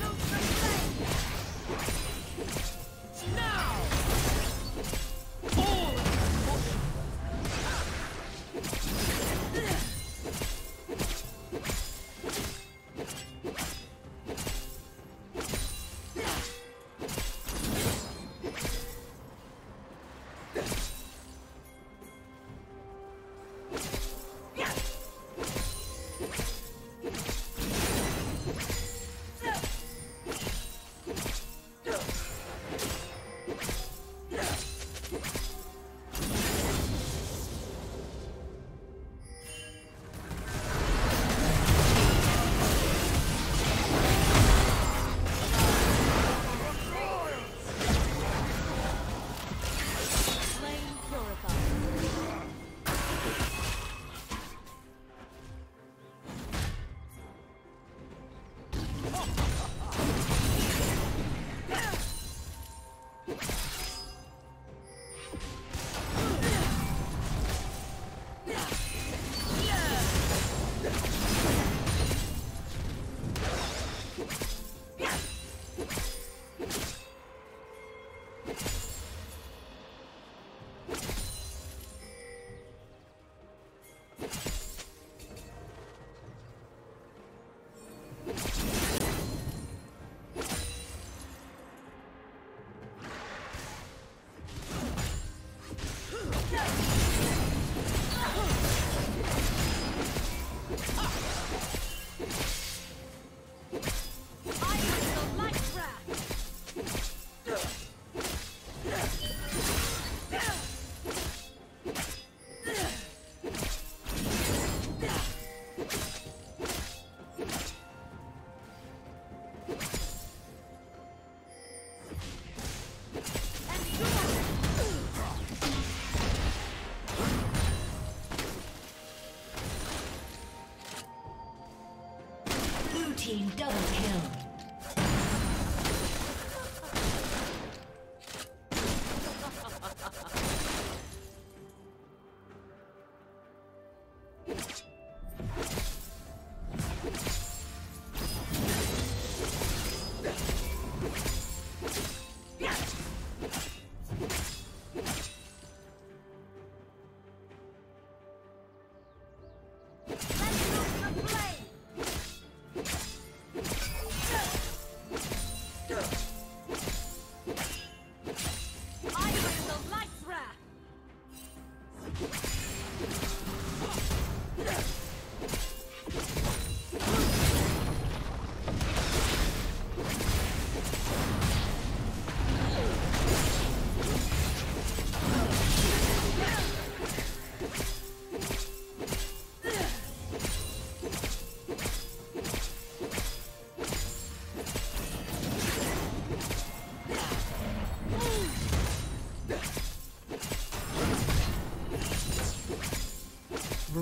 Let's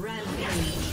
Rampage.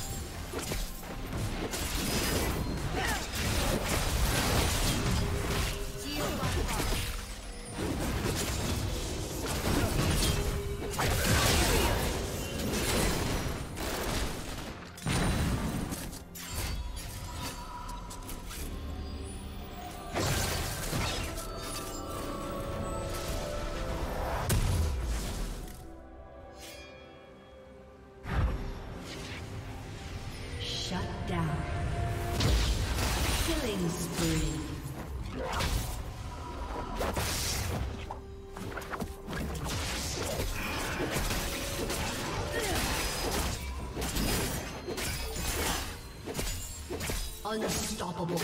Unstoppable.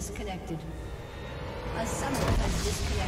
Disconnected. A summoner has disconnected.